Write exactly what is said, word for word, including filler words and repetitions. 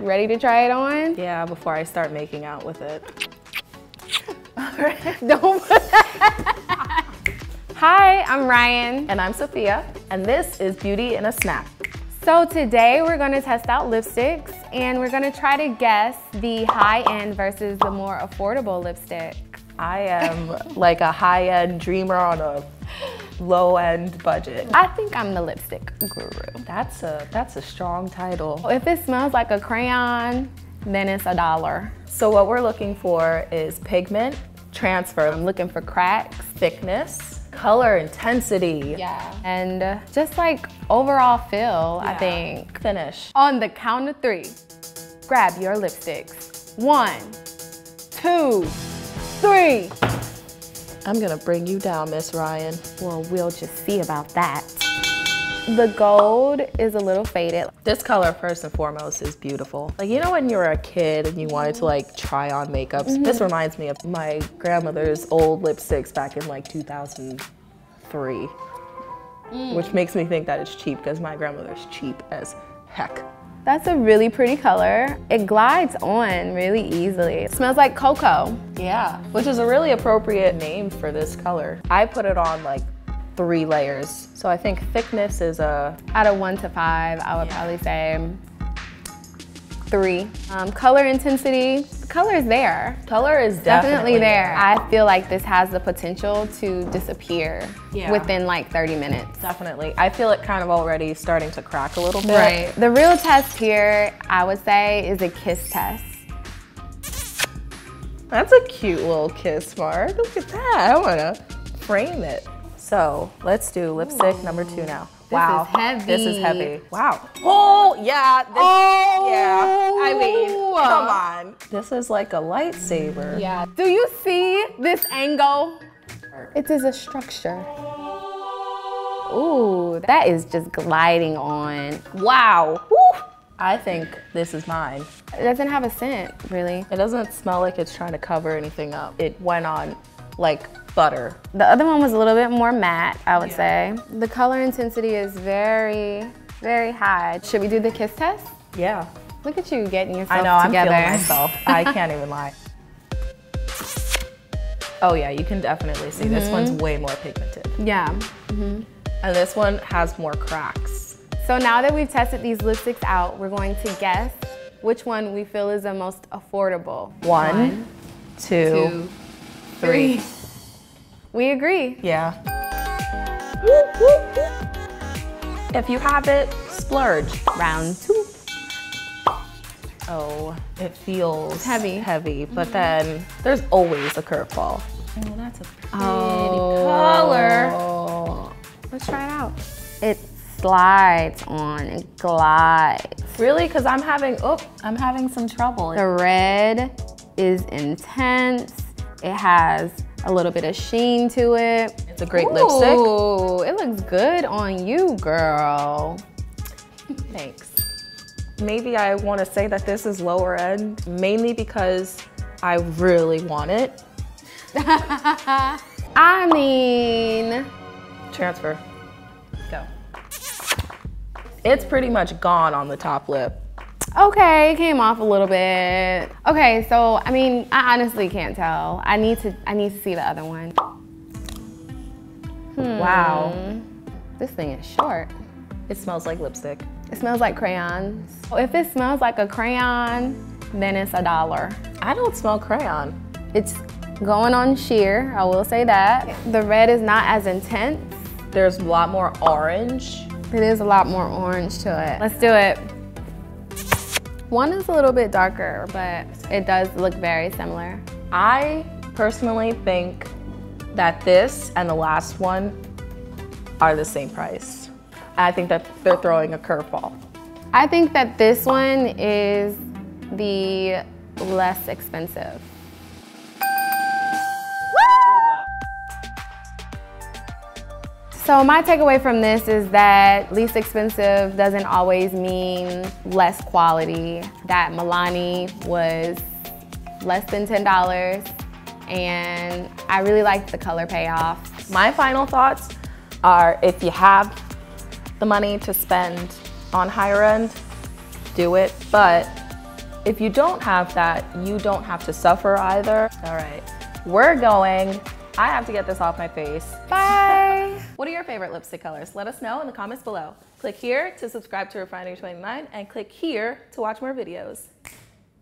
Ready to try it on? Yeah, before I start making out with it. All right. Don't put that. Hi, I'm Ryan. And I'm Sophia. And this is Beauty in a Snap. So today we're gonna test out lipsticks and we're gonna try to guess the high-end versus the more affordable lipstick. I am like a high-end dreamer on a low-end budget. I think I'm the lipstick guru. That's a, that's a strong title. If it smells like a crayon, then it's a dollar. So what we're looking for is pigment, transfer. I'm looking for cracks, thickness, color intensity. Yeah. And just like overall feel, yeah. I think. Finish. On the count of three, grab your lipsticks. One, two, three. I'm gonna bring you down, Miss Ryan. Well, we'll just see about that. The gold is a little faded. This color, first and foremost, is beautiful. Like, you know when you were a kid and you wanted to like try on makeups? Mm-hmm. This reminds me of my grandmother's old lipsticks back in like two thousand three. Mm. Which makes me think that it's cheap because my grandmother's cheap as heck. That's a really pretty color. It glides on really easily. It smells like cocoa. Yeah, which is a really appropriate name for this color. I put it on like three layers. So I think thickness is a... Out of one to five, I would yeah. probably say three. Um, color intensity, color is there. Color is definitely, definitely there. I feel like this has the potential to disappear yeah. within like thirty minutes. Definitely. I feel it kind of already starting to crack a little bit. Right. The real test here, I would say, is a kiss test. That's a cute little kiss mark. Look at that. I want to frame it. So let's do lipstick Ooh. number two now. This wow. is heavy. This is heavy. Wow. Oh, yeah. This, oh. Yeah. I mean, come on. This is like a lightsaber. Yeah. Do you see this angle? It is a structure. Ooh, that is just gliding on. Wow. Woo. I think this is mine. It doesn't have a scent, really. It doesn't smell like it's trying to cover anything up. It went on like butter. The other one was a little bit more matte, I would yeah. say. The color intensity is very, very high. Should we do the kiss test? Yeah. Look at you getting yourself together. I know, together. I'm feeling myself. I can't even lie. Oh yeah, you can definitely see mm-hmm. this one's way more pigmented. Yeah. Mm-hmm. And this one has more cracks. So now that we've tested these lipsticks out, we're going to guess which one we feel is the most affordable. One, one two, two, three. three. We agree. Yeah. If you have it, splurge. Round two. Oh, it feels it's heavy, heavy. But mm-hmm. then there's always a curveball. Oh, that's a pretty oh. color. Let's try it out. It slides on. It glides. Really? Because I'm having. Oh, I'm having some trouble. The red is intense. It has a little bit of sheen to it. It's a great Ooh, lipstick. Ooh, it looks good on you, girl. Thanks. Maybe I want to say that this is lower end, mainly because I really want it. I mean... Transfer. Go. It's pretty much gone on the top lip. Okay, it came off a little bit. Okay, so I mean, I honestly can't tell. I need to, I need to see the other one. Hmm. Wow, this thing is short. It smells like lipstick. It smells like crayons. If it smells like a crayon, then it's a dollar. I don't smell crayon. It's going on sheer. I will say that. The red is not as intense. There's a lot more orange. It is a lot more orange to it. Let's do it. One is a little bit darker, but it does look very similar. I personally think that this and the last one are the same price. I think that they're throwing a curveball. I think that this one is the less expensive. So my takeaway from this is that least expensive doesn't always mean less quality. That Milani was less than ten dollars and I really liked the color payoff. My final thoughts are if you have the money to spend on higher end, do it, but If you don't have that, you don't have to suffer either. All right, we're going. I have to get this off my face. Bye. What are your favorite lipstick colors? Let us know in the comments below. Click here to subscribe to Refinery twenty-nine and click here to watch more videos.